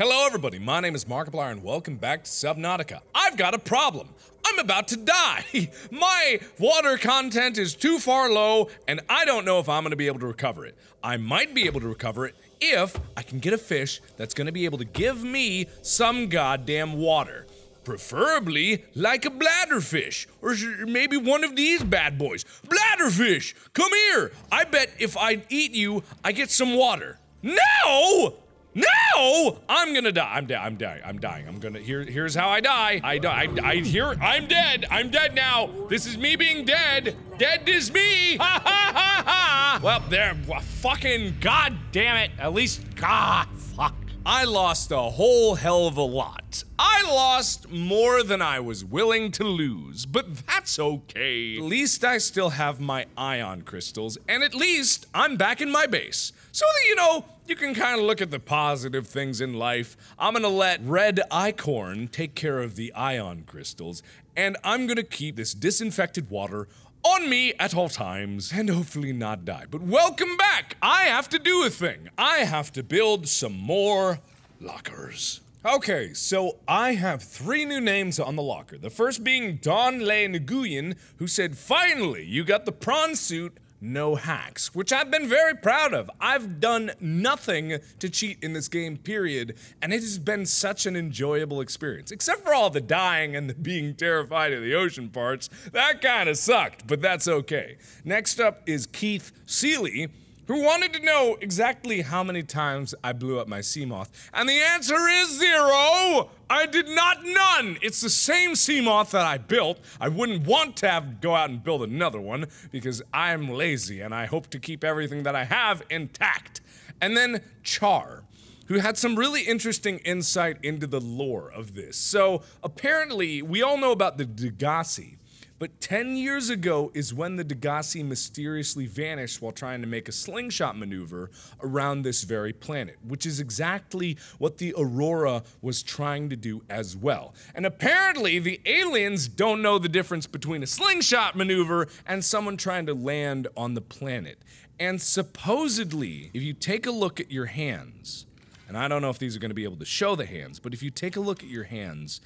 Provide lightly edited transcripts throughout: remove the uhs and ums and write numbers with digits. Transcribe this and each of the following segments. Hello everybody, my name is Markiplier and welcome back to Subnautica. I've got a problem. I'm about to die. My water content is too far low and I don't know if I'm gonna be able to recover it. I might be able to recover it if I can get a fish that's gonna be able to give me some goddamn water. Preferably like a bladderfish, or maybe one of these bad boys. Bladderfish, come here. I bet if I eat you, I get some water. No! No! I'm gonna die. I'm dying. Here's how I die. I'm dead. I'm dead now. This is me being dead. Dead is me. Ha ha ha ha. Well, there. Fucking god damn it. At least, god, fuck. I lost a whole hell of a lot. I lost more than I was willing to lose, but that's okay. At least I still have my ion crystals, and at least I'm back in my base. So that, you know, you can kind of look at the positive things in life. I'm gonna let Red Icorn take care of the ion crystals, and I'm gonna keep this disinfected water on me at all times, and hopefully not die. But welcome back! I have to do a thing. I have to build some more lockers. Okay, so I have three new names on the locker. The first being Don Le Nguyen, who said, "Finally, you got the prawn suit, no hacks," which I've been very proud of. I've done nothing to cheat in this game, period, and it has been such an enjoyable experience. Except for all the dying and the being terrified of the ocean parts. That kind of sucked, but that's okay. Next up is Keith Seeley, who wanted to know exactly how many times I blew up my sea moth, and the answer is zero! I did not none! It's the same sea moth that I built. I wouldn't want to have to go out and build another one because I'm lazy and I hope to keep everything that I have intact. And then Char, who had some really interesting insight into the lore of this. So apparently, we all know about the Degasi, but 10 years ago is when the Degasi mysteriously vanished while trying to make a slingshot maneuver around this very planet, which is exactly what the Aurora was trying to do as well. And apparently the aliens don't know the difference between a slingshot maneuver and someone trying to land on the planet. And supposedly, if you take a look at your hands, and I don't know if these are going to be able to show the hands, but if you take a look at your hands,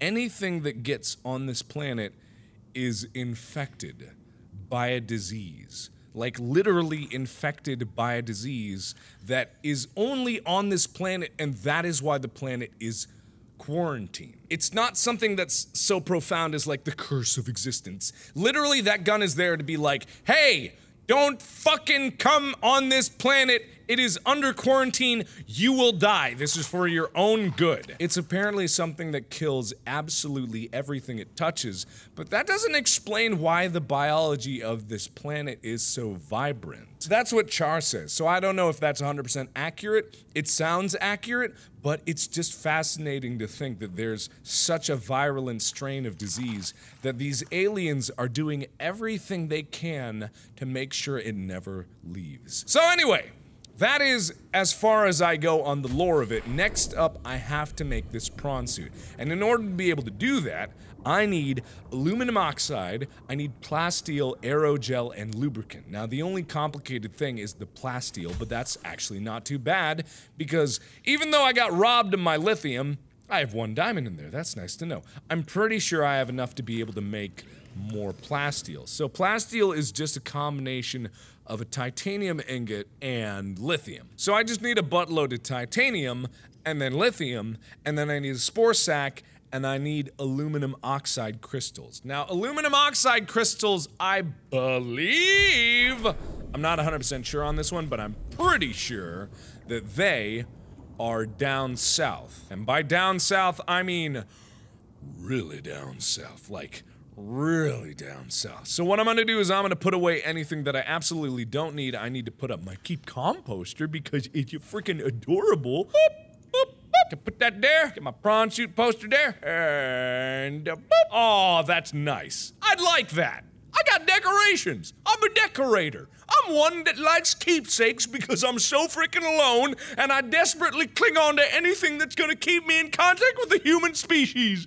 anything that gets on this planet is infected by a disease. Like literally infected by a disease that is only on this planet, and that is why the planet is quarantined. It's not something that's so profound as like the curse of existence. Literally that gun is there to be like, hey, don't fucking come on this planet. It is under quarantine. You will die. This is for your own good. It's apparently something that kills absolutely everything it touches, but that doesn't explain why the biology of this planet is so vibrant. That's what Char says, so I don't know if that's 100% accurate. It sounds accurate, but it's just fascinating to think that there's such a virulent strain of disease that these aliens are doing everything they can to make sure it never leaves. So anyway, that is as far as I go on the lore of it. Next up, I have to make this prawn suit. And in order to be able to do that, I need aluminum oxide, I need plasteel, aerogel, and lubricant. Now, the only complicated thing is the plasteel, but that's actually not too bad, because even though I got robbed of my lithium, I have one diamond in there. That's nice to know. I'm pretty sure I have enough to be able to make more plasteel. So plasteel is just a combination of a titanium ingot and lithium. So I just need a buttload of titanium, and then lithium, and then I need a spore sack, and I need aluminum oxide crystals. Now, aluminum oxide crystals, I believe, I'm not 100% sure on this one, but I'm pretty sure that they are down south. And by down south, I mean really down south, like really down south. So what I'm gonna do is I'm gonna put away anything that I absolutely don't need. I need to put up my keep composter because it's freaking adorable. Boop, boop, boop. Can put that there. Get my prawn shoot poster there. And boop. Oh, that's nice. I'd like that. I got decorations. I'm a decorator. I'm one that likes keepsakes because I'm so freaking alone, and I desperately cling on to anything that's gonna keep me in contact with the human species.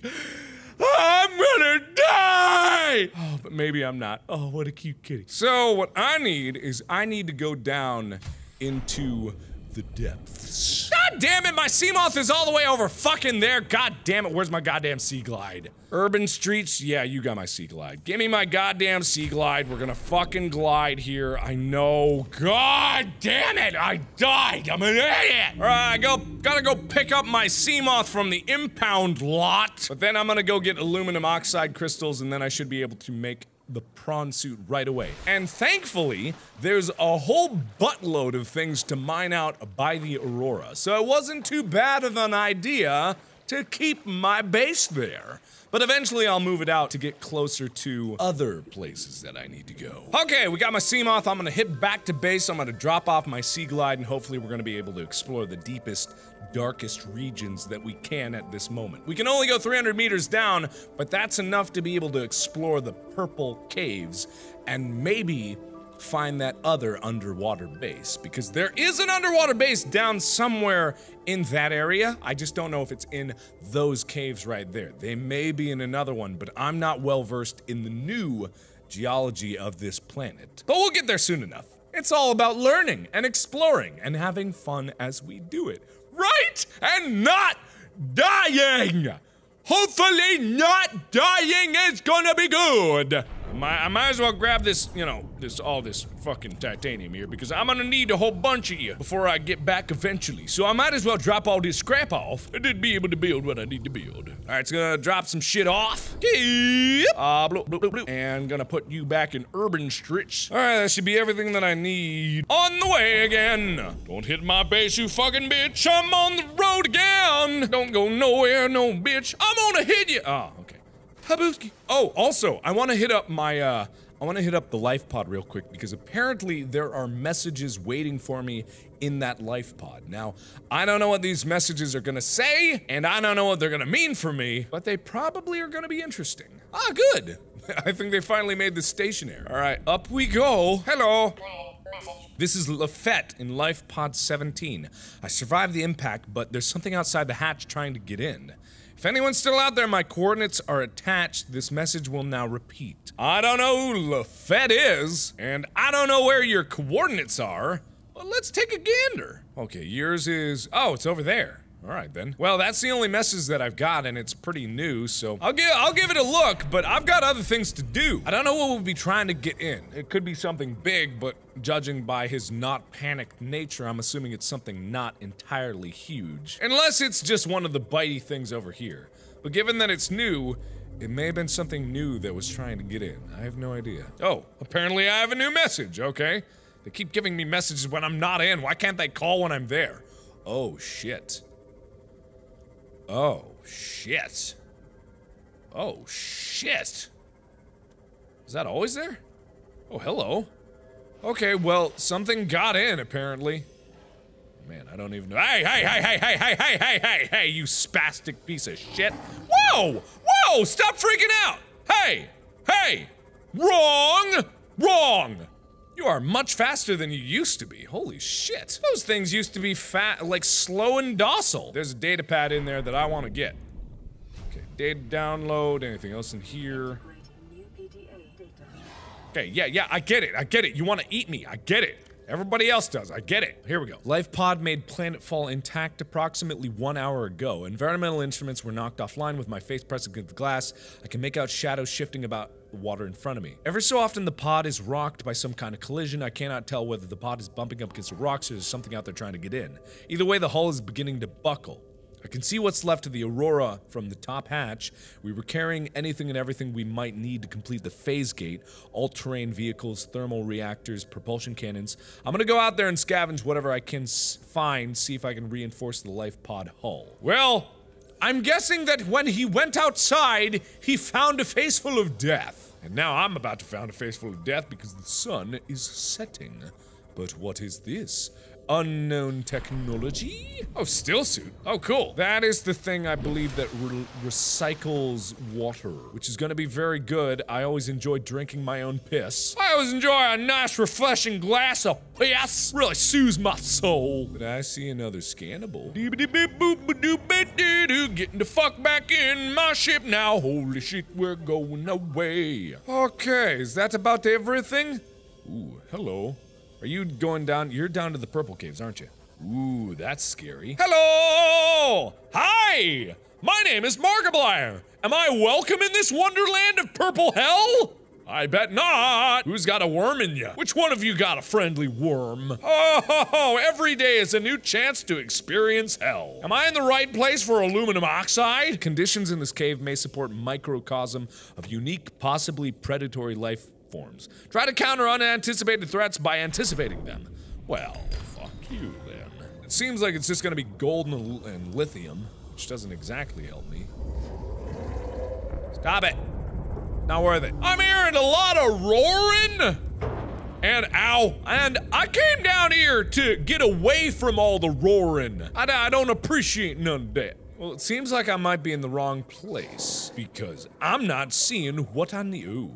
I'm gonna die! Oh, but maybe I'm not. Oh, what a cute kitty. So what I need is I need to go down into the depths. God damn it, my Seamoth is all the way over fucking there. God damn it, where's my goddamn Sea Glide? Urban streets, yeah, you got my Sea Glide. Give me my goddamn Sea Glide. We're gonna fucking glide here. I know. God damn it, I died. I'm an idiot. All right, I gotta go pick up my Seamoth from the impound lot. But then I'm gonna go get aluminum oxide crystals, and then I should be able to make the prawn suit right away. And thankfully, there's a whole buttload of things to mine out by the Aurora. So it wasn't too bad of an idea to keep my base there. But eventually I'll move it out to get closer to other places that I need to go. Okay, we got my Seamoth. I'm gonna hit back to base. I'm gonna drop off my Sea Glide, and hopefully we're gonna be able to explore the deepest, darkest regions that we can at this moment. We can only go 300 meters down, but that's enough to be able to explore the purple caves and maybe find that other underwater base, because there is an underwater base down somewhere in that area. I just don't know if it's in those caves right there. They may be in another one, but I'm not well versed in the new geology of this planet. But we'll get there soon enough. It's all about learning and exploring and having fun as we do it. Right? And not dying! Hopefully not dying is gonna be good! I might as well grab this, you know, all this fucking titanium here, because I'm gonna need a whole bunch of you before I get back eventually. So I might as well drop all this scrap off and then be able to build what I need to build. All right, it's gonna drop some shit off. Yep. And gonna put you back in urban stretch. All right, that should be everything that I need. On the way again. Don't hit my base, you fucking bitch. I'm on the road again. Don't go nowhere, no bitch. I'm gonna hit you. Oh, okay. Habooski. Oh, also, I want to hit up my, I want to hit up the life pod real quick, because apparently there are messages waiting for me in that life pod. Now, I don't know what these messages are gonna say, and I don't know what they're gonna mean for me, but they probably are gonna be interesting. Ah, good! I think they finally made this stationary. Alright, up we go. Hello! This is Lafette in life pod 17. I survived the impact, but there's something outside the hatch trying to get in. If anyone's still out there, my coordinates are attached. This message will now repeat. I don't know who Lafette is, and I don't know where your coordinates are, but let's take a gander. Okay, yours is... oh, it's over there. All right, then. Well, that's the only message that I've got, and it's pretty new, so... I'll give it a look, but I've got other things to do. I don't know what we'll be trying to get in. It could be something big, but judging by his not panicked nature, I'm assuming it's something not entirely huge. Unless it's just one of the bitey things over here. But given that it's new, it may have been something new that was trying to get in. I have no idea. Oh, apparently I have a new message, okay. They keep giving me messages when I'm not in. Why can't they call when I'm there? Oh, shit. Oh, shit. Oh, shit. Is that always there? Oh, hello. Okay, well, something got in, apparently. Man, I don't even know. Hey, hey, hey, hey, hey, hey, hey, hey, hey, hey, you spastic piece of shit. Whoa! Whoa! Stop freaking out! Hey! Hey! Wrong! Wrong! You are much faster than you used to be. Holy shit. Those things used to be fat, like slow and docile. There's a data pad in there that I want to get. Okay, data download, anything else in here? Okay, yeah, yeah, I get it, I get it. You want to eat me, I get it. Everybody else does, I get it. Here we go. Life pod made planetfall intact approximately 1 hour ago. Environmental instruments were knocked offline with my face pressed against the glass. I can make out shadows shifting about the water in front of me. Ever so often the pod is rocked by some kind of collision. I cannot tell whether the pod is bumping up against the rocks or there's something out there trying to get in. Either way, the hull is beginning to buckle. I can see what's left of the Aurora from the top hatch. We were carrying anything and everything we might need to complete the phase gate. All-terrain vehicles, thermal reactors, propulsion cannons. I'm gonna go out there and scavenge whatever I can find, see if I can reinforce the life pod hull. Well, I'm guessing that when he went outside, he found a face full of death. And now I'm about to find a face full of death because the sun is setting. But what is this? Unknown technology? Oh, still suit. Oh, cool. That is the thing I believe that recycles water, which is gonna be very good. I always enjoy drinking my own piss. I always enjoy a nice refreshing glass of piss. Really soothes my soul. But I see another scannable. Getting the fuck back in my ship now. Holy shit, we're going away. Okay, is that about everything? Ooh, hello. Are you going down? You're down to the purple caves, aren't you? Ooh, that's scary. Hello! Hi! My name is Markiplier! Am I welcome in this wonderland of purple hell? I bet not! Who's got a worm in ya? Which one of you got a friendly worm? Oh, ho, ho. Every day is a new chance to experience hell. Am I in the right place for aluminum oxide? Conditions in this cave may support microcosm of unique, possibly predatory life forms. Try to counter unanticipated threats by anticipating them. Well, fuck you then. It seems like it's just gonna be gold and lithium, which doesn't exactly help me. Stop it! Not worth it. I'm hearing a lot of roaring! And ow. And I came down here to get away from all the roaring. I don't appreciate none of that. Well, it seems like I might be in the wrong place because I'm not seeing what I need. Ooh.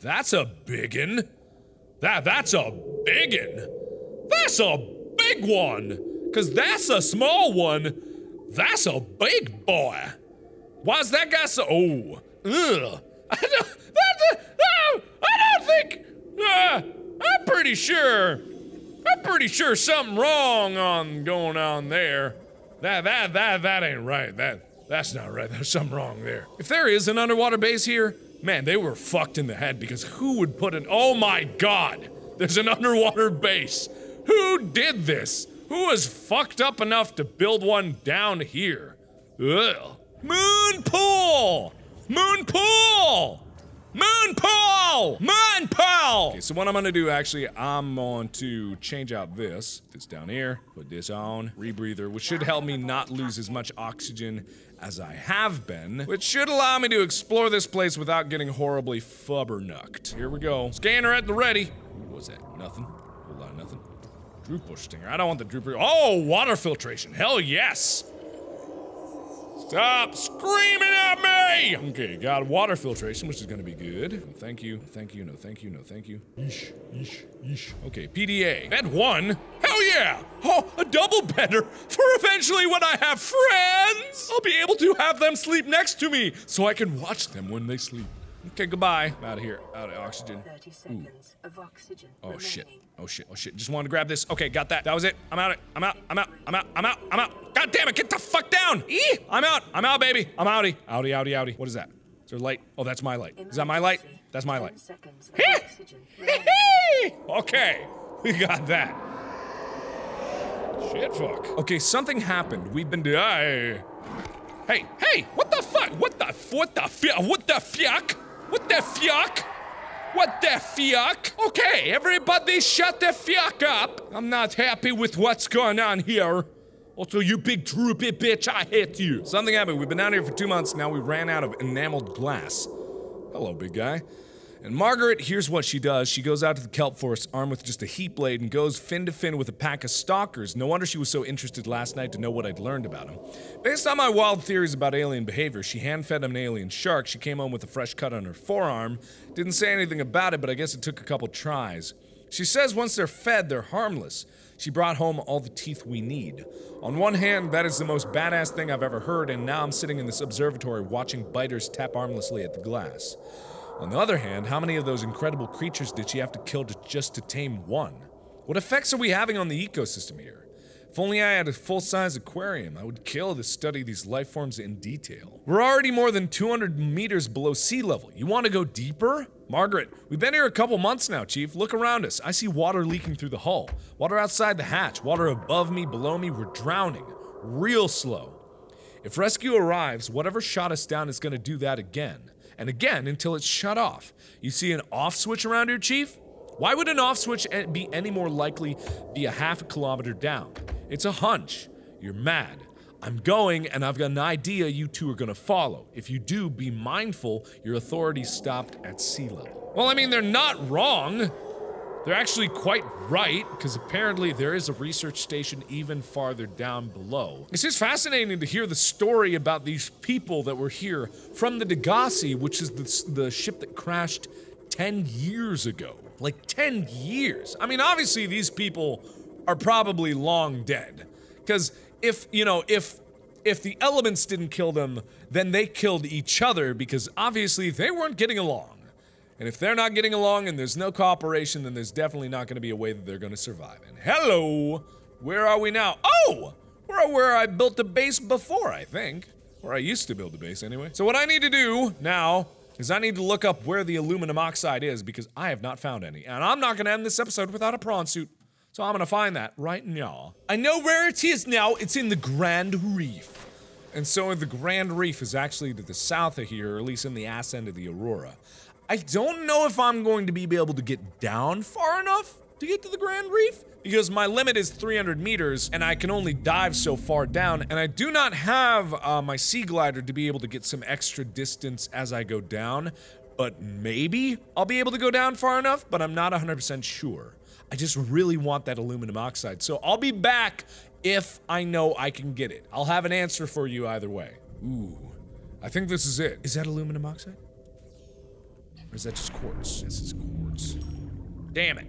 That's a biggin. That's a biggin. That's a big one. Cause that's a small one. That's a big boy. Why's that guy so? Oh. Ugh. I'm pretty sure something wrong on going on there. That ain't right. That's not right. There's something wrong there. If there is an underwater base here, man, they were fucked in the head because who would put an- Oh my god! There's an underwater base! Who did this? Who was fucked up enough to build one down here? Ugh. Moon pool! Moon pool! Moon pool! Moon pool! Okay, so what I'm gonna do, actually, I'm going to change out this. This down here, put this on, rebreather, which should help me not lose as much oxygen as I have been, which should allow me to explore this place without getting horribly fubbernucked. Here we go. Scanner at the ready. What was that? Nothing. A whole lot of nothing. Drooper stinger. I don't want the drooper. Oh, water filtration. Hell yes! Stop screaming at me! Okay, got water filtration, which is gonna be good. No, thank you, thank you, no thank you, no thank you. Yeesh, yeesh, yeesh. Okay, PDA. Bed one? Hell yeah! Oh, a double bedder for eventually when I have friends! I'll be able to have them sleep next to me so I can watch them when they sleep. Okay, goodbye. I'm out of here. Out of oxygen. 30 seconds of oxygen. Oh remaining. Shit. Oh shit. Oh shit. Just wanted to grab this. Okay, got that. That was it. I'm out. I'm out. I'm out. I'm out. I'm out. I'm out. God damn it! Get the fuck down! Eee! I'm out. I'm out, baby. I'm outie. Outie. Outie. Outie. What is that? Is there light? Oh, that's my light. Is that my light? That's my light. Okay, we got that. Shit, fuck. Okay, something happened. We've been Hey! Hey! What the fuck? What the fuck? What the fuck? What the fuck? Okay, everybody shut the fuck up! I'm not happy with what's going on here. Also, you big droopy bitch, I hate you. Something happened. We've been out here for 2 months, now we ran out of enameled glass. Hello, big guy. And Margaret, here's what she does. She goes out to the kelp forest armed with just a heat blade and goes fin to fin with a pack of stalkers. No wonder she was so interested last night to know what I'd learned about him. Based on my wild theories about alien behavior, she hand-fed him an alien shark. She came home with a fresh cut on her forearm. Didn't say anything about it, but I guess it took a couple tries. She says once they're fed, they're harmless. She brought home all the teeth we need. On one hand, that is the most badass thing I've ever heard, and now I'm sitting in this observatory watching biters tap armlessly at the glass. On the other hand, how many of those incredible creatures did she have to kill just to tame one? What effects are we having on the ecosystem here? If only I had a full-size aquarium, I would kill to study these life forms in detail. We're already more than 200 meters below sea level. You want to go deeper? Margaret, we've been here a couple months now, Chief. Look around us. I see water leaking through the hull. Water outside the hatch. Water above me, below me. We're drowning. Real slow. If rescue arrives, whatever shot us down is going to do that again. And again until it's shut off. You see an off switch around here, Chief? Why would an off switch be any more likely be a half a kilometer down? It's a hunch. You're mad. I'm going, and I've got an idea you two are gonna follow. If you do, be mindful your authorities stopped at sea level. Well, I mean, they're not wrong. They're actually quite right, because apparently there is a research station even farther down below. It's just fascinating to hear the story about these people that were here from the Degasi, which is the ship that crashed 10 years ago. Like, 10 years. I mean, obviously these people are probably long dead. Because if, you know, if the elements didn't kill them, then they killed each other, because obviously they weren't getting along. And if they're not getting along and there's no cooperation, then there's definitely not going to be a way that they're going to survive. And hello, Where are we now? Oh! We're where I built the base before, I think. Or I used to build the base, anyway. So what I need to do now is I need to look up where the aluminum oxide is, because I have not found any. And I'm not gonna end this episode without a prawn suit. So I'm gonna find that right now. I know where it is now. It's in the Grand Reef. And so the Grand Reef is actually to the south of here, or at least in the ass end of the Aurora. I don't know if I'm going to be able to get down far enough to get to the Grand Reef, because my limit is 300 meters, and I can only dive so far down, and I do not have my sea glider to be able to get some extra distance as I go down, but maybe I'll be able to go down far enough, but I'm not 100% sure. I just really want that aluminum oxide, so I'll be back if I know I can get it. I'll have an answer for you either way. Ooh, I think this is it. Is that aluminum oxide? Or is that just quartz? This is quartz. Damn it.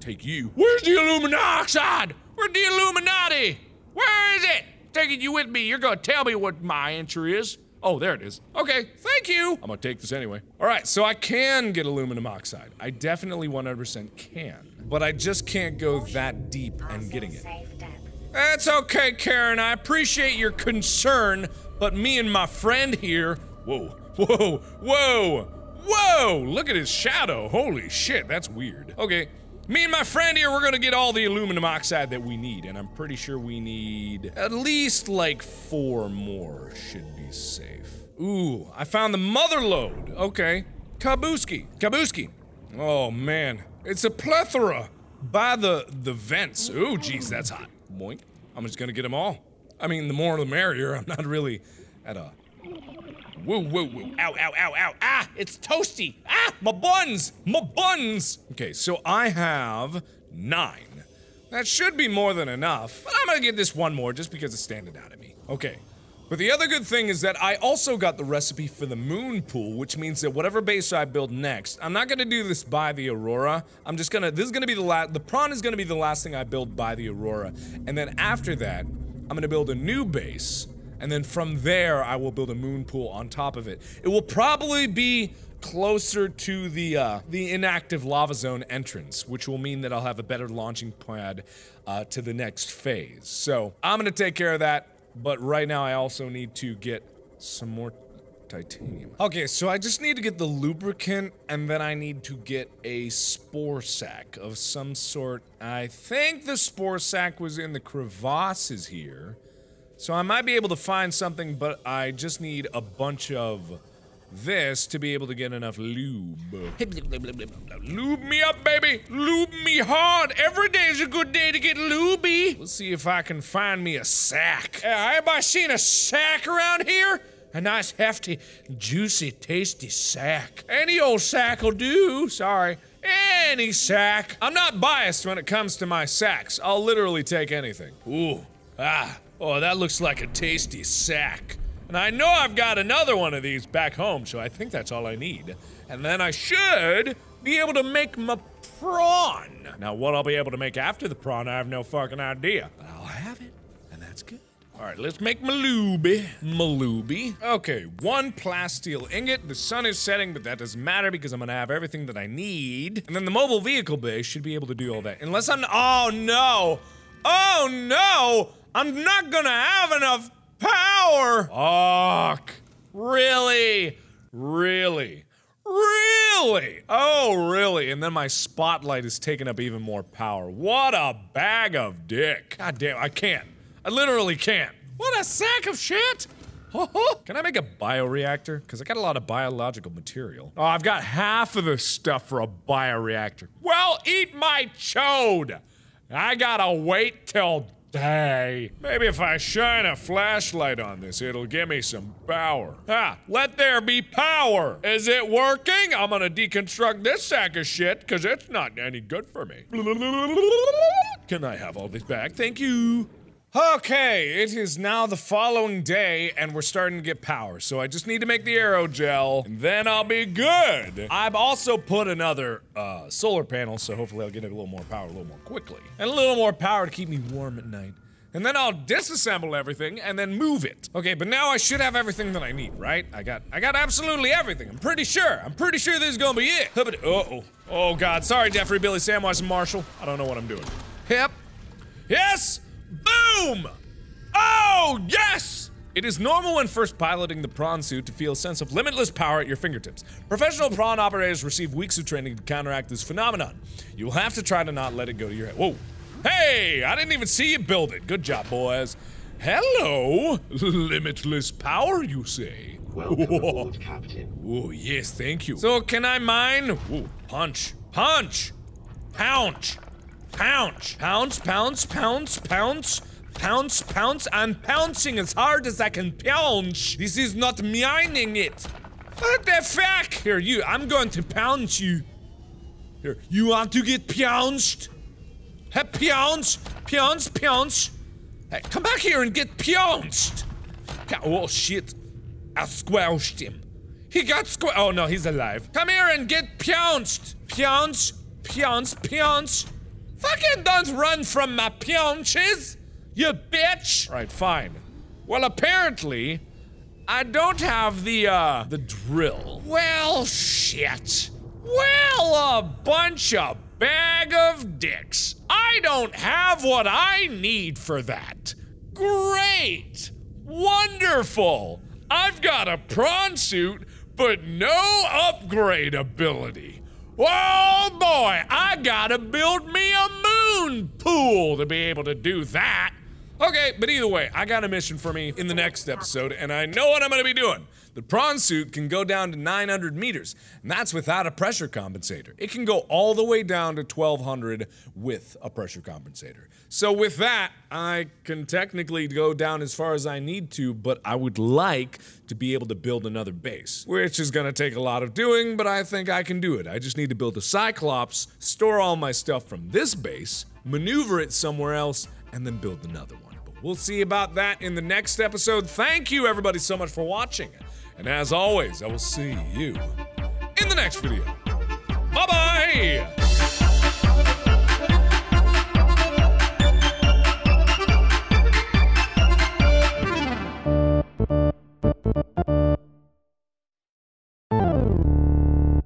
Take you. Where's the aluminum oxide? Where's the Illuminati? Where is it? Taking you with me. You're gonna tell me what my answer is. Oh, there it is. Okay, thank you. I'm gonna take this anyway. All right, so I can get aluminum oxide. I definitely 100% can. But I just can't go that deep and getting it. That's okay, Karen. I appreciate your concern, but me and my friend here. Whoa, whoa, whoa, whoa! Look at his shadow. Holy shit, that's weird. Okay. Me and my friend here, we're gonna get all the aluminum oxide that we need, and I'm pretty sure we need at least like 4 more should be safe. Ooh, I found the mother lode. Okay. Kabuski. Kabuski. Oh man. It's a plethora by the vents. Ooh, geez, that's hot. Boink. I'm just gonna get them all. I mean, the more the merrier. I'm not really at a... Woo, woo, woo. Ow, ow, ow, ow. Ah, it's toasty. Ah, my buns. My buns. Okay, so I have 9. That should be more than enough. But I'm gonna get this one more just because it's standing out at me. Okay. But the other good thing is that I also got the recipe for the moon pool, which means that whatever base I build next, I'm not gonna do this by the Aurora. I'm just gonna, this is gonna be the prawn is gonna be the last thing I build by the Aurora. And then after that, I'm gonna build a new base. And then from there, I will build a moon pool on top of it. It will probably be closer to the inactive lava zone entrance, which will mean that I'll have a better launching pad to the next phase. So I'm gonna take care of that, but right now I also need to get some more titanium. Okay, so I just need to get the lubricant, and then I need to get a spore sack of some sort. I think the spore sack was in the crevasses here. So I might be able to find something, but I just need a bunch of this to be able to get enough lube. Lube me up, baby! Lube me hard! Every day is a good day to get lubey! Let's see if I can find me a sack. Have I seen a sack around here? A nice, hefty, juicy, tasty sack. Any old sack will do, sorry. Any sack. I'm not biased when it comes to my sacks. I'll literally take anything. Ooh. Ah. Oh, that looks like a tasty sack. And I know I've got another one of these back home, so I think that's all I need. And then I should be able to make my prawn. Now, what I'll be able to make after the prawn, I have no fucking idea. But I'll have it, and that's good. All right, let's make Malubi. Malubi. Okay, 1 plasteel ingot. The sun is setting, but that doesn't matter because I'm gonna have everything that I need. And then the mobile vehicle base should be able to do all that. Unless I'm- Oh, no! Oh, no! I'm not gonna have enough power! Fuck. Really? Really? Really? Oh, really? And then my spotlight is taking up even more power. What a bag of dick. God damn, I can't. I literally can't. What a sack of shit! Can I make a bioreactor? Because I got a lot of biological material. Oh, I've got half of the stuff for a bioreactor. Well, eat my chode! I gotta wait till day. Maybe if I shine a flashlight on this, it'll give me some power. Ah, let there be power! Is it working? I'm gonna deconstruct this sack of shit, because it's not any good for me. Can I have all this back? Thank you. Okay, it is now the following day, and we're starting to get power, so I just need to make the aerogel, and then I'll be good! I've also put another, solar panel, so hopefully I'll get a little more power a little more quickly. And a little more power to keep me warm at night. And then I'll disassemble everything, and then move it. Okay, but now I should have everything that I need, right? I got absolutely everything, I'm pretty sure! I'm pretty sure this is gonna be it! Uh-oh. Oh god, sorry Jeffrey, Billy, Samwise, and Marshall. I don't know what I'm doing. Hip. Yes! Boom! Oh, yes! It is normal when first piloting the prawn suit to feel a sense of limitless power at your fingertips. Professional prawn operators receive weak suit training to counteract this phenomenon. You will have to try to not let it go to your head. Whoa. Hey, I didn't even see you build it. Good job, boys. Hello. Limitless power, you say? Welcome aboard, Captain. Oh, yes, thank you. So, can I mine? Whoa. Punch. Punch. Pounce. Pounce. Pounce, pounce, pounce, pounce. Pounce, pounce, I'm pouncing as hard as I can pounce. This is not mining it. What the fuck? Here, you, I'm going to pounce you. Here, you want to get pounced? Hey, pounce, pounce, pounce. Hey, come back here and get pounced. Oh shit, I squelched him. He got squelched, oh no, he's alive. Come here and get pounced. Pounce, pounce, pounce. Fucking don't run from my pounces. You bitch! All right, fine. Well, apparently, I don't have the drill. Well, shit. Well, a bunch of bag of dicks. I don't have what I need for that. Great! Wonderful! I've got a prawn suit, but no upgrade ability. Oh boy, I gotta build me a moon pool to be able to do that. Okay, but either way, I got a mission for me in the next episode, and I know what I'm gonna be doing. The prawn suit can go down to 900 meters, and that's without a pressure compensator. It can go all the way down to 1200 with a pressure compensator. So with that, I can technically go down as far as I need to, but I would like to be able to build another base, which is gonna take a lot of doing, but I think I can do it. I just need to build a Cyclops, store all my stuff from this base, maneuver it somewhere else, and then build another one. But we'll see about that in the next episode. Thank you everybody so much for watching. And as always, I will see you in the next video. Bye-bye!